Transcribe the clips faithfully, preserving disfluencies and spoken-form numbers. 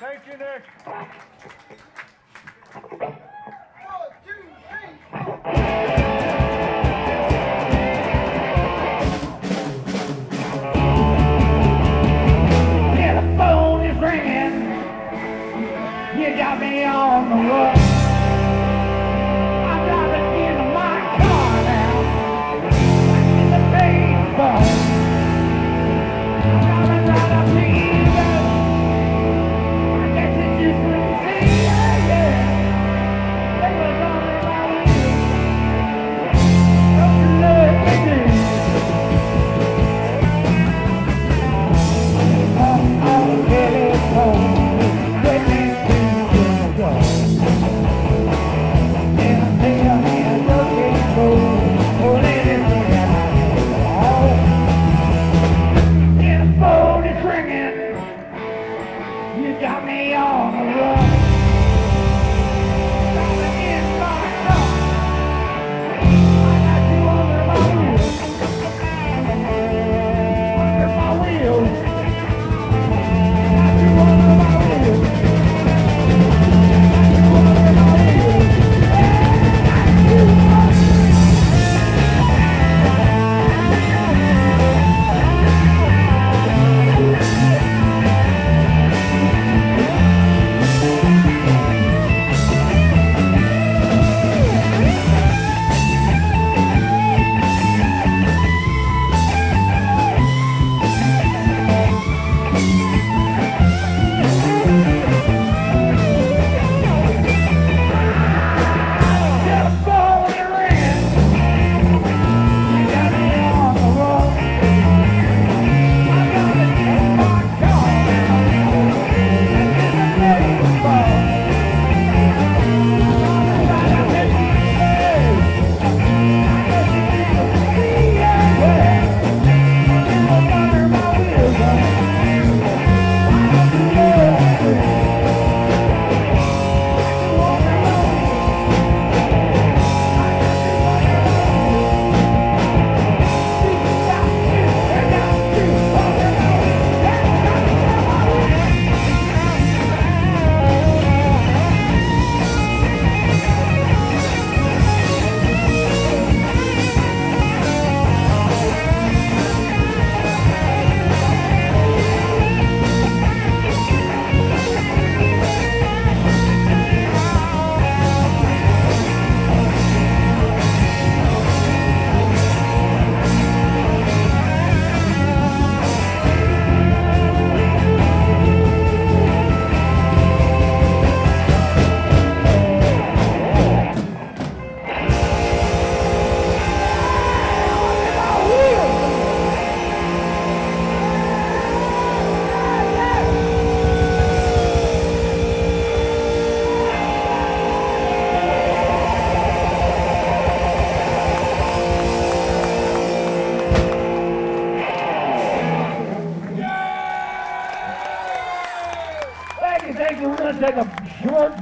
Thank you, Nick. One, two, three, four.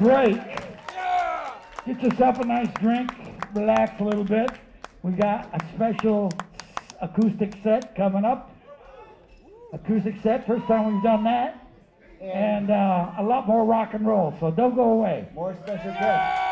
Break. Yeah. Get yourself a nice drink, relax a little bit. We got a special acoustic set coming up. Acoustic set, first time we've done that, and, and uh, a lot more rock and roll. So don't go away. More special guests.